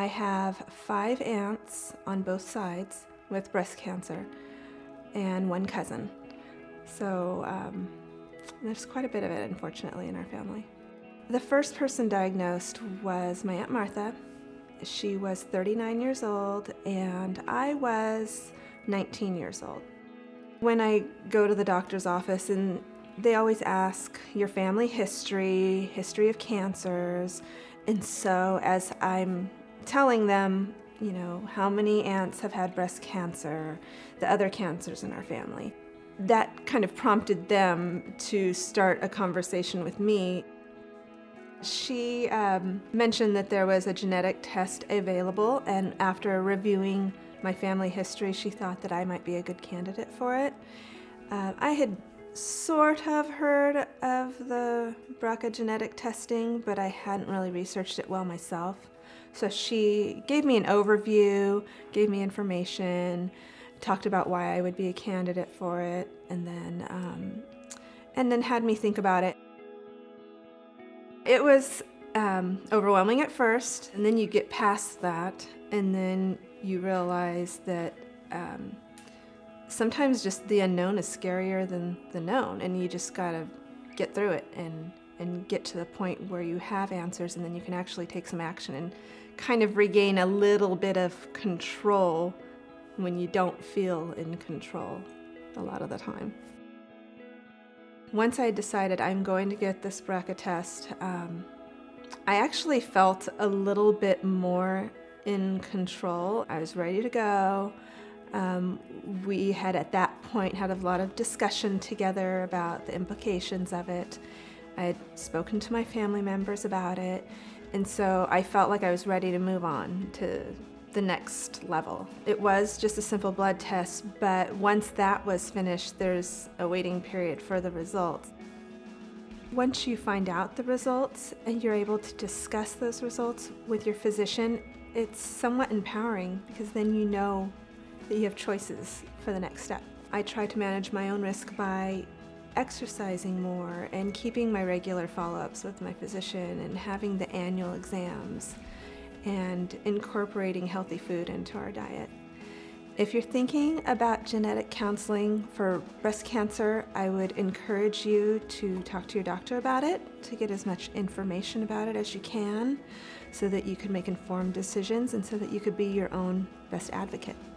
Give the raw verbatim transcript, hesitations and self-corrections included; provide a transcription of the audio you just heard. I have five aunts on both sides with breast cancer and one cousin. So um, there's quite a bit of it, unfortunately, in our family. The first person diagnosed was my Aunt Martha. She was thirty-nine years old and I was nineteen years old. When I go to the doctor's office, and they always ask your family history, history of cancers, and so as I'm telling them, you know, how many aunts have had breast cancer, the other cancers in our family, that kind of prompted them to start a conversation with me. She um, mentioned that there was a genetic test available, and after reviewing my family history, she thought that I might be a good candidate for it. Uh, I had sort of heard of the B R C A genetic testing, but I hadn't really researched it well myself. So she gave me an overview, gave me information, talked about why I would be a candidate for it, and then, um, and then had me think about it. It was um, overwhelming at first, and then you get past that, and then you realize that um, sometimes just the unknown is scarier than the known, and you just gotta get through it and, and get to the point where you have answers, and then you can actually take some action and kind of regain a little bit of control when you don't feel in control a lot of the time. Once I decided I'm going to get this B R C A test, um, I actually felt a little bit more in control. I was ready to go. Um, we had at that point had a lot of discussion together about the implications of it. I had spoken to my family members about it, and so I felt like I was ready to move on to the next level. It was just a simple blood test, but once that was finished, there's a waiting period for the results. Once you find out the results and you're able to discuss those results with your physician, it's somewhat empowering because then you know that you have choices for the next step. I try to manage my own risk by exercising more and keeping my regular follow-ups with my physician and having the annual exams, and incorporating healthy food into our diet. If you're thinking about genetic counseling for breast cancer, I would encourage you to talk to your doctor about it, to get as much information about it as you can, so that you can make informed decisions and so that you could be your own best advocate.